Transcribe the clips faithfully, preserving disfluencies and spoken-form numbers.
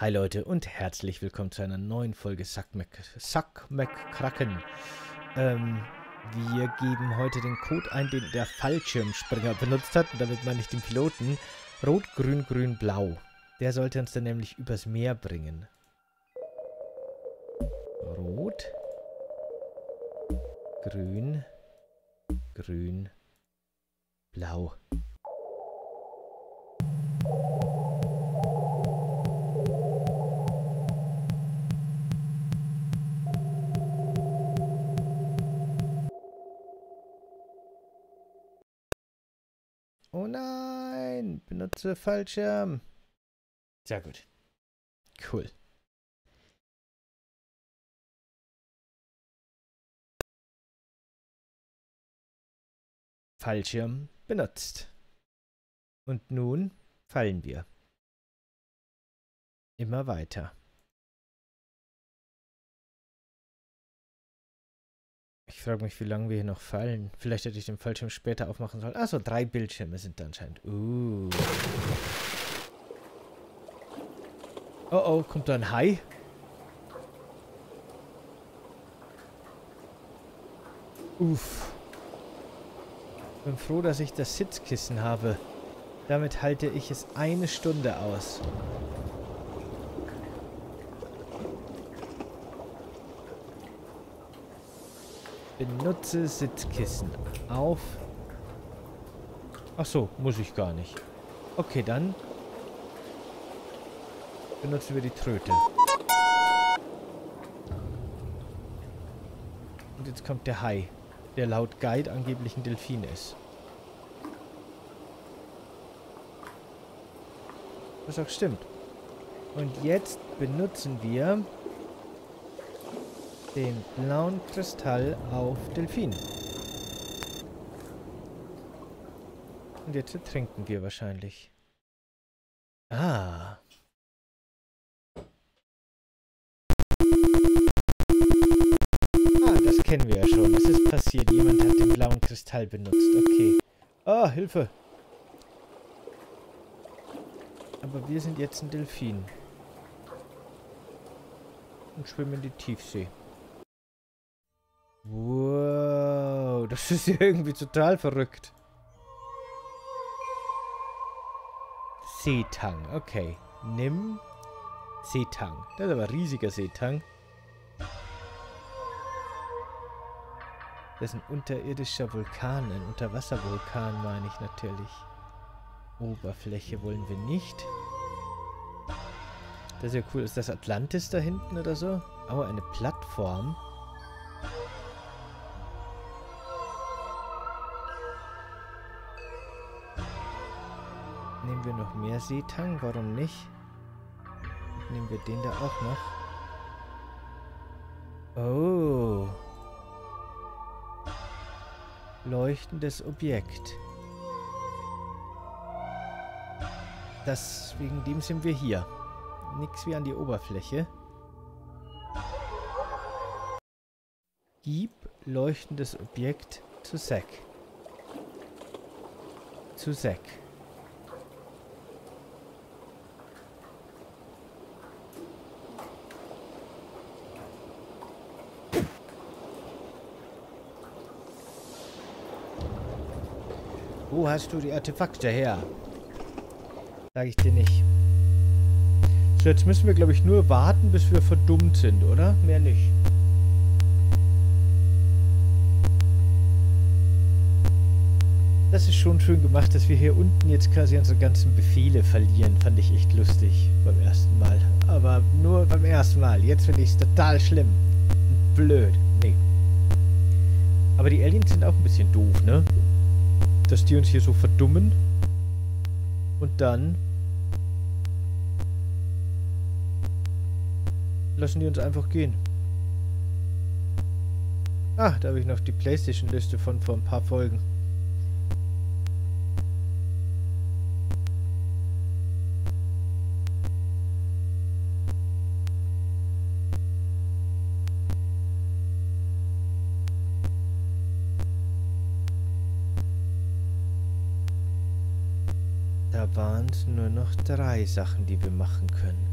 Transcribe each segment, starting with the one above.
Hi Leute und herzlich willkommen zu einer neuen Folge Zak Mc, Zak McKracken. Ähm, wir geben heute den Code ein, den der Fallschirmspringer benutzt hat. Und damit meine ich den Piloten. Rot, Grün, Grün, Blau. Der sollte uns dann nämlich übers Meer bringen. Rot. Grün. Grün. Blau. Oh nein, benutze Fallschirm. Sehr gut. Cool. Fallschirm benutzt. Und nun fallen wir. Immer weiter. Ich frage mich, wie lange wir hier noch fallen. Vielleicht hätte ich den Fallschirm später aufmachen sollen. Achso, drei Bildschirme sind da anscheinend. Uh. Oh oh, kommt da ein Hai? Uff. Bin froh, dass ich das Sitzkissen habe. Damit halte ich es eine Stunde aus. Benutze Sitzkissen. Auf. Ach so, muss ich gar nicht. Okay, dann benutzen wir die Tröte. Und jetzt kommt der Hai, der laut Guide angeblich ein Delfin ist. Was auch stimmt. Und jetzt benutzen wir den blauen Kristall auf Delfin. Und jetzt ertrinken wir wahrscheinlich. Ah. Ah, das kennen wir ja schon. Das ist passiert. Jemand hat den blauen Kristall benutzt. Okay. Ah, Hilfe. Aber wir sind jetzt ein Delfin. Und schwimmen in die Tiefsee. Wow, das ist ja irgendwie total verrückt. Seetang, okay. Nimm Seetang. Das ist aber ein riesiger Seetang. Das ist ein unterirdischer Vulkan, ein Unterwasservulkan, meine ich natürlich. Oberfläche wollen wir nicht. Das ist ja cool. Ist das Atlantis da hinten oder so? Oh, eine Plattform. Nehmen wir noch mehr Seetang? Warum nicht? Nehmen wir den da auch noch. Oh. Leuchtendes Objekt. Das, wegen dem sind wir hier. Nix wie an die Oberfläche. Gib leuchtendes Objekt zu Zak. Zu Zak. Wo hast du die Artefakte her? Sag ich dir nicht. So, jetzt müssen wir, glaube ich, nur warten, bis wir verdummt sind, oder? Mehr nicht. Das ist schon schön gemacht, dass wir hier unten jetzt quasi unsere ganzen Befehle verlieren. Fand ich echt lustig beim ersten Mal. Aber nur beim ersten Mal. Jetzt finde ich es total schlimm. Blöd. Nee. Aber die Aliens sind auch ein bisschen doof, ne? Dass die uns hier so verdummen. Und dann lassen die uns einfach gehen. Ah, da habe ich noch die PlayStation-Liste von vor ein paar Folgen. Da waren es nur noch drei Sachen, die wir machen können.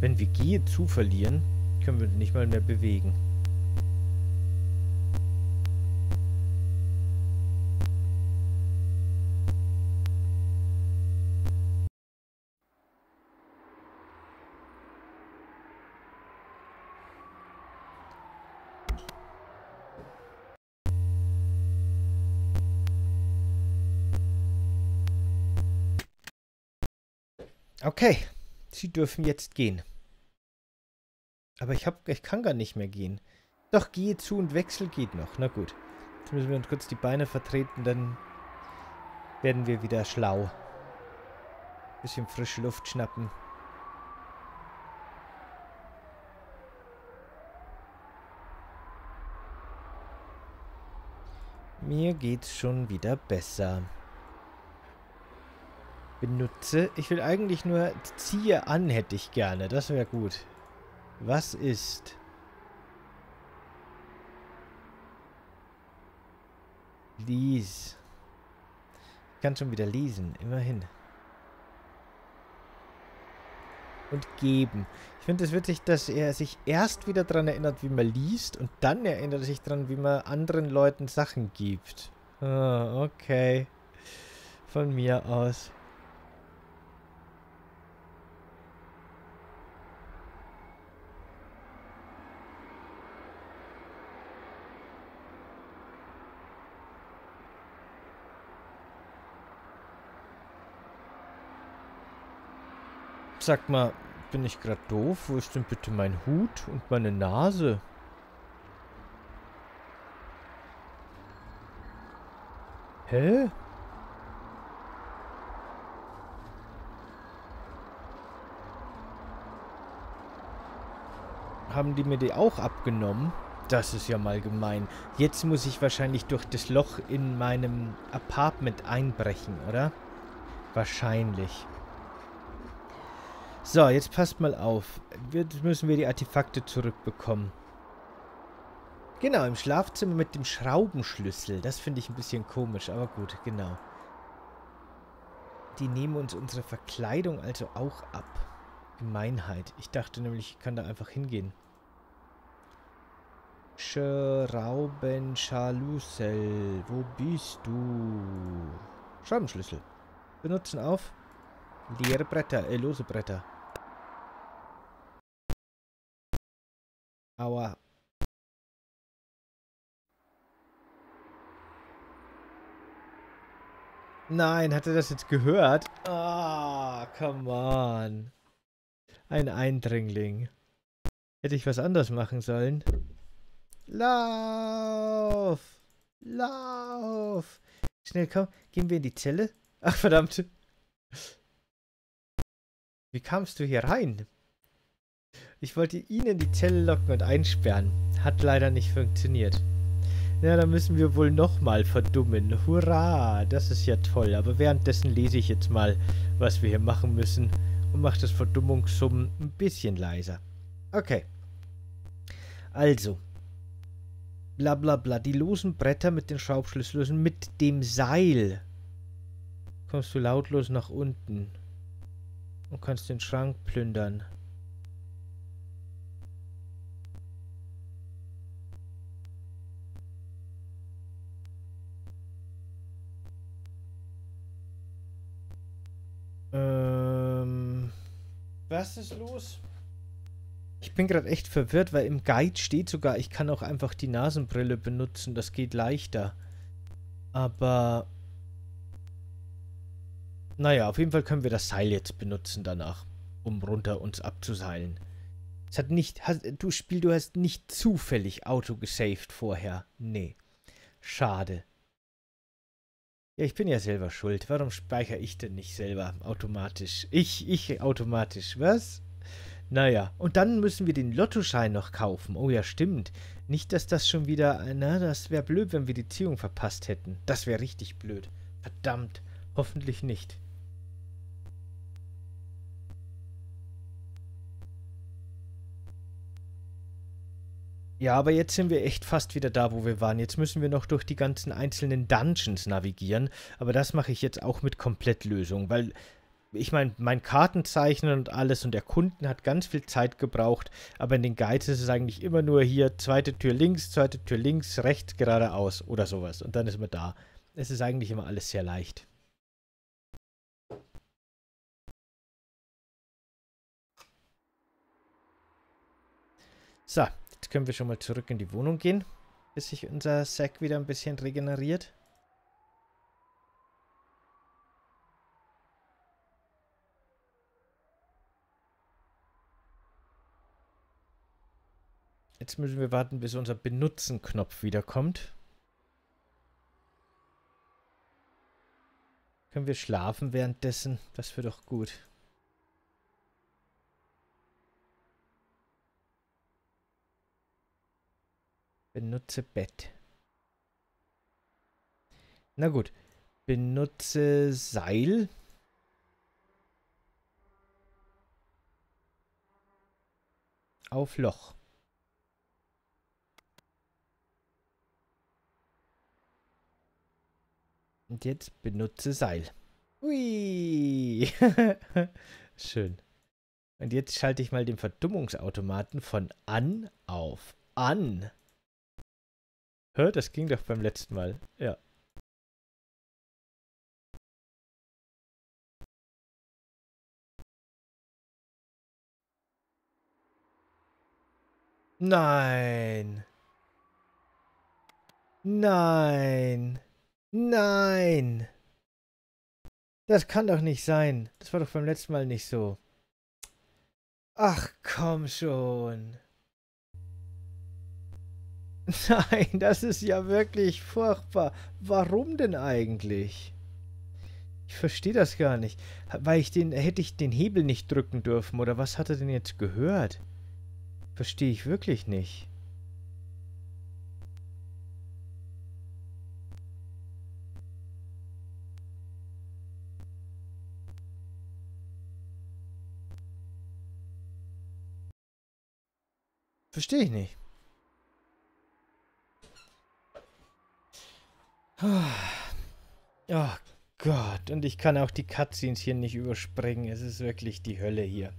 Wenn wir G zu verlieren, können wir uns nicht mal mehr bewegen. Okay, sie dürfen jetzt gehen. Aber ich, hab, ich kann gar nicht mehr gehen. Doch, gehe zu und Wechsel geht noch. Na gut, jetzt müssen wir uns kurz die Beine vertreten, dann werden wir wieder schlau. Bisschen frische Luft schnappen. Mir geht's schon wieder besser. Benutze. Ich will eigentlich nur ziehe an, hätte ich gerne. Das wäre gut. Was ist? Lies. Ich kann schon wieder lesen. Immerhin. Und geben. Ich finde es witzig, dass er sich erst wieder daran erinnert, wie man liest, und dann erinnert er sich daran, wie man anderen Leuten Sachen gibt. Ah, okay. Von mir aus. Sag mal, bin ich gerade doof? Wo ist denn bitte mein Hut und meine Nase? Hä? Haben die mir die auch abgenommen? Das ist ja mal gemein. Jetzt muss ich wahrscheinlich durch das Loch in meinem Apartment einbrechen, oder? Wahrscheinlich. So, jetzt passt mal auf. Jetzt müssen wir die Artefakte zurückbekommen. Genau, im Schlafzimmer mit dem Schraubenschlüssel. Das finde ich ein bisschen komisch, aber gut, genau. Die nehmen uns unsere Verkleidung also auch ab. Gemeinheit. Ich dachte nämlich, ich kann da einfach hingehen. Schraubenschlüssel. Wo bist du? Schraubenschlüssel. Benutzen auf. Leere Bretter, äh, lose Bretter. Aua. Nein, hat er das jetzt gehört? Ah, oh, come on. Ein Eindringling. Hätte ich was anders machen sollen? Lauf! Lauf! Schnell, komm, gehen wir in die Zelle? Ach, verdammt. Wie kamst du hier rein? Ich wollte ihn in die Zelle locken und einsperren. Hat leider nicht funktioniert. Na, dann müssen wir wohl nochmal verdummen. Hurra, das ist ja toll. Aber währenddessen lese ich jetzt mal, was wir hier machen müssen. Und mache das Verdummungssummen ein bisschen leiser. Okay. Also. Bla bla bla. Die losen Bretter mit den Schraubschlüsseln mit dem Seil. Kommst du lautlos nach unten. Und kannst den Schrank plündern. Ähm. Was ist los? Ich bin gerade echt verwirrt, weil im Guide steht sogar, ich kann auch einfach die Nasenbrille benutzen. Das geht leichter. Aber... Naja, auf jeden Fall können wir das Seil jetzt benutzen danach, um runter uns abzuseilen. Es hat nicht... Hast, du Spiel, du hast nicht zufällig Auto gesaved vorher. Nee. Schade. Ja, ich bin ja selber schuld. Warum speichere ich denn nicht selber automatisch? Ich, ich automatisch. Was? Naja. Und dann müssen wir den Lottoschein noch kaufen. Oh ja, stimmt. Nicht, dass das schon wieder... Na, das wäre blöd, wenn wir die Ziehung verpasst hätten. Das wäre richtig blöd. Verdammt. Hoffentlich nicht. Ja, aber jetzt sind wir echt fast wieder da, wo wir waren. Jetzt müssen wir noch durch die ganzen einzelnen Dungeons navigieren. Aber das mache ich jetzt auch mit Komplettlösung, weil ich meine, mein Kartenzeichnen und alles und Erkunden hat ganz viel Zeit gebraucht, aber in den Guides ist es eigentlich immer nur hier, zweite Tür links, zweite Tür links, rechts, geradeaus oder sowas und dann ist man da. Es ist eigentlich immer alles sehr leicht. So, jetzt können wir schon mal zurück in die Wohnung gehen, bis sich unser Zak wieder ein bisschen regeneriert. Jetzt müssen wir warten, bis unser Benutzen-Knopf wiederkommt. Können wir schlafen währenddessen? Das wäre doch gut. Benutze Bett. Na gut. Benutze Seil. Auf Loch. Und jetzt benutze Seil. Hui! Schön. Und jetzt schalte ich mal den Verdummungsautomaten von an auf an. Hör, das ging doch beim letzten Mal. Ja. Nein. Nein. Nein! Das kann doch nicht sein. Das war doch beim letzten Mal nicht so. Ach, komm schon. Nein, das ist ja wirklich furchtbar. Warum denn eigentlich? Ich verstehe das gar nicht. Weil ich den, hätte ich den Hebel nicht drücken dürfen, oder was hat er denn jetzt gehört? Verstehe ich wirklich nicht. Verstehe ich nicht. Oh Gott. Und ich kann auch die Cutscenes hier nicht überspringen. Es ist wirklich die Hölle hier.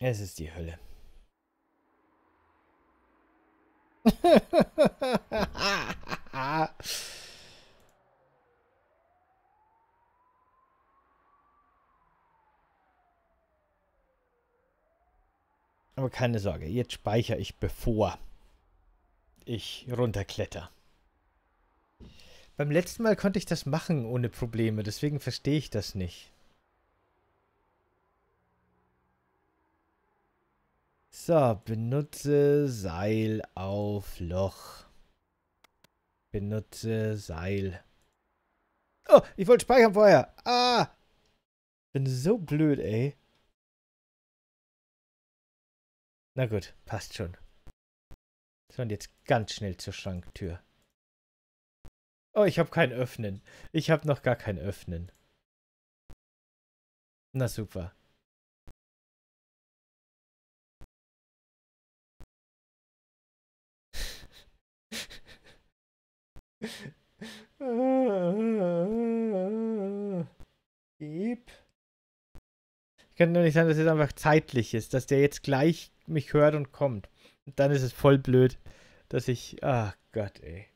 Es ist die Hölle. Aber keine Sorge, jetzt speichere ich, bevor ich runterkletter. Beim letzten Mal konnte ich das machen ohne Probleme, deswegen verstehe ich das nicht. So, benutze Seil auf Loch. Benutze Seil. Oh, ich wollte speichern vorher. Ah! Bin so blöd, ey. Na gut, passt schon. So, und jetzt ganz schnell zur Schranktür. Oh, ich habe kein Öffnen. Ich habe noch gar kein Öffnen. Na super. Gib. Ich kann nur nicht sagen, dass es einfach zeitlich ist, dass der jetzt gleich mich hört und kommt. Und dann ist es voll blöd, dass ich... Ach Gott, ey.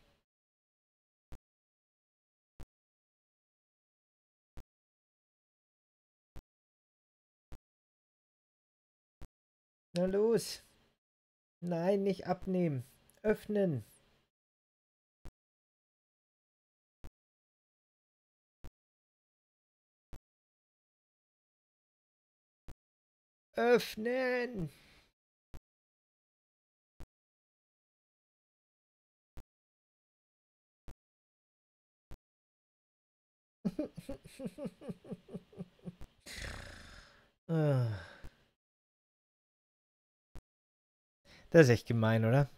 Na los. Nein, nicht abnehmen. Öffnen. Öffnen! Das ist echt gemein, oder?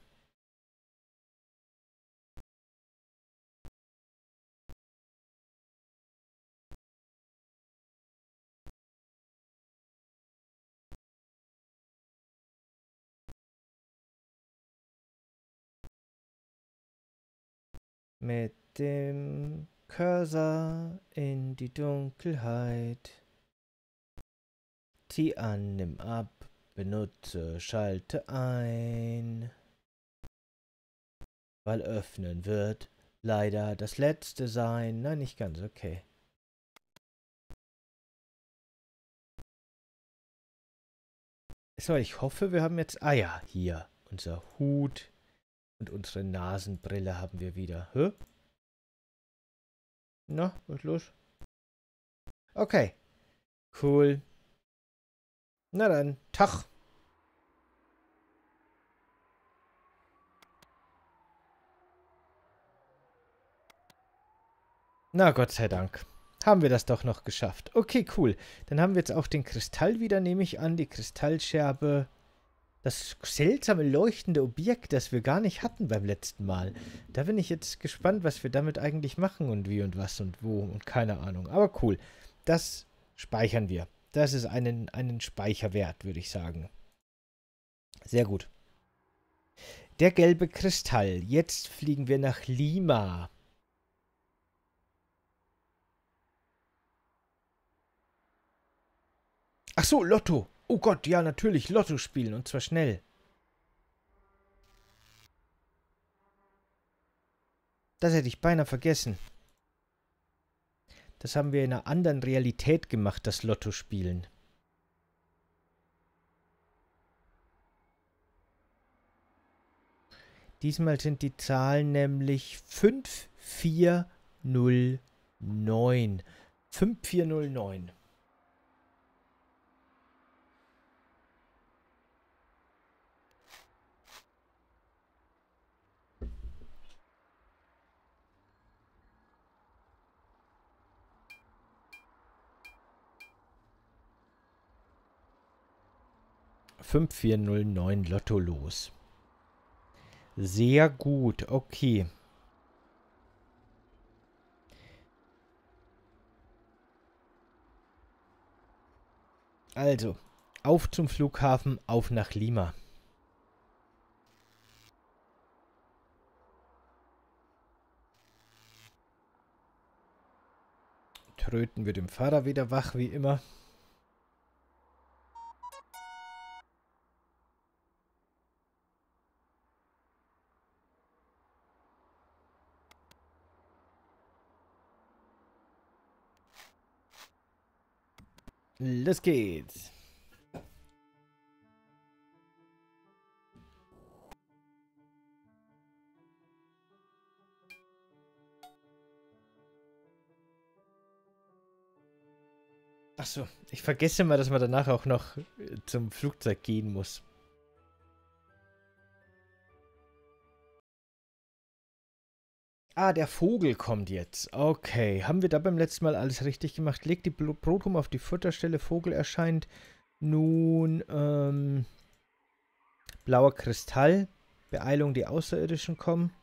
mit dem Cursor in die Dunkelheit. Zieh an, nimm ab, benutze, schalte ein. Weil öffnen wird leider das letzte sein. Nein, nicht ganz, okay. So, ich hoffe, wir haben jetzt... Ah ja, hier. Unser Hut und unsere Nasenbrille haben wir wieder. Hä? Na, was ist los? Okay. Cool. Na dann, Tag. Na, Gott sei Dank. Haben wir das doch noch geschafft. Okay, cool. Dann haben wir jetzt auch den Kristall wieder, nehme ich an. Die Kristallscherbe. Das seltsame leuchtende Objekt, das wir gar nicht hatten beim letzten Mal. Da bin ich jetzt gespannt, was wir damit eigentlich machen und wie und was und wo und keine Ahnung. Aber cool. Das speichern wir. Das ist einen, einen Speicherwert, würde ich sagen. Sehr gut. Der gelbe Kristall. Jetzt fliegen wir nach Lima. Ach so, Lotto. Oh Gott, ja, natürlich, Lotto spielen, und zwar schnell. Das hätte ich beinahe vergessen. Das haben wir in einer anderen Realität gemacht, das Lotto spielen. Diesmal sind die Zahlen nämlich fünf vier null neun. fünf vier null neun. fünf vier null neun Lotto los. Sehr gut, okay. Also, auf zum Flughafen, auf nach Lima. Tröten wir dem Fahrer wieder wach, wie immer. Los geht's. Ach so, ich vergesse mal, dass man danach auch noch zum Flugzeug gehen muss. Ah, der Vogel kommt jetzt. Okay, haben wir da beim letzten Mal alles richtig gemacht? Legt die Brotum auf die Futterstelle, Vogel erscheint. Nun, ähm, blauer Kristall, Beeilung, die Außerirdischen kommen.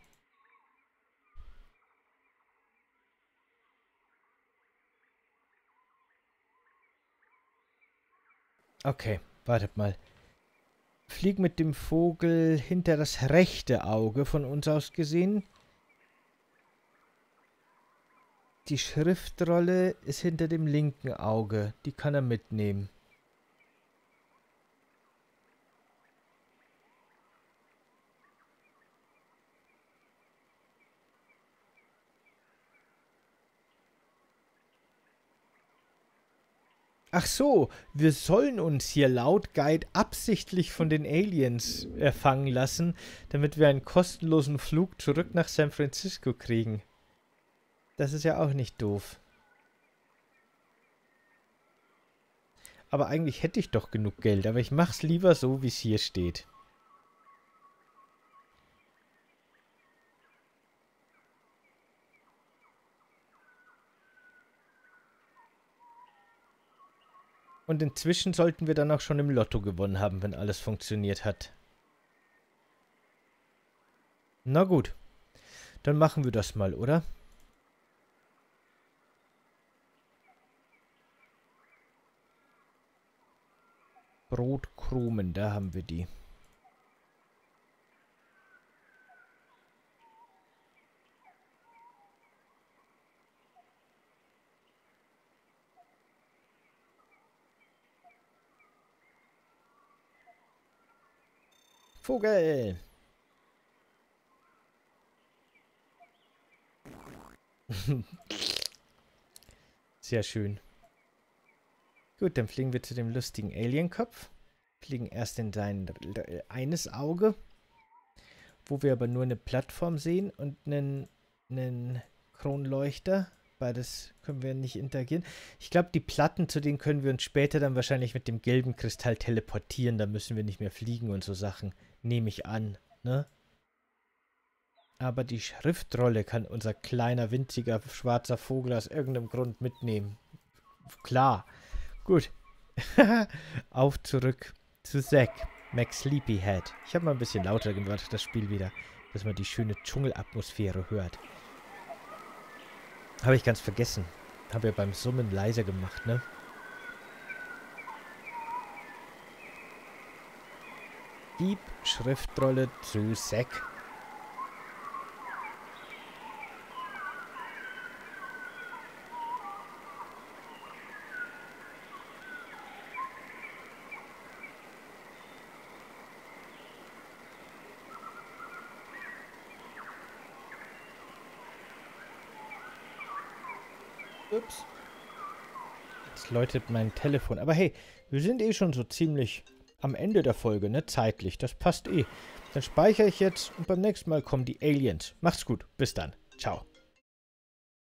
Okay, wartet mal. Flieg mit dem Vogel hinter das rechte Auge von uns aus gesehen. Die Schriftrolle ist hinter dem linken Auge. Die kann er mitnehmen. Ach so, wir sollen uns hier laut Guide absichtlich von den Aliens erfangen lassen, damit wir einen kostenlosen Flug zurück nach San Francisco kriegen. Das ist ja auch nicht doof. Aber eigentlich hätte ich doch genug Geld, aber ich mach's lieber so, wie es hier steht. Und inzwischen sollten wir dann auch schon im Lotto gewonnen haben, wenn alles funktioniert hat. Na gut, dann machen wir das mal, oder? Brotkrumen, da haben wir die. Vogel! Sehr schön. Gut, dann fliegen wir zu dem lustigen Alienkopf. Fliegen erst in sein eines Auge, wo wir aber nur eine Plattform sehen und einen, einen Kronleuchter. Beides können wir nicht interagieren. Ich glaube, die Platten, zu denen können wir uns später dann wahrscheinlich mit dem gelben Kristall teleportieren. Da müssen wir nicht mehr fliegen und so Sachen. Nehme ich an, ne? Aber die Schriftrolle kann unser kleiner, winziger, schwarzer Vogel aus irgendeinem Grund mitnehmen. Klar. Gut. Auf zurück zu Zak, Max Sleepyhead. Ich habe mal ein bisschen lauter gemacht, das Spiel wieder, dass man die schöne Dschungelatmosphäre hört. Habe ich ganz vergessen. Habe ja beim Summen leiser gemacht, ne? Gib Schriftrolle zu Zak. Ups. Jetzt läutet mein Telefon. Aber hey, wir sind eh schon so ziemlich am Ende der Folge, ne? Zeitlich. Das passt eh. Dann speichere ich jetzt und beim nächsten Mal kommen die Aliens. Macht's gut. Bis dann. Ciao.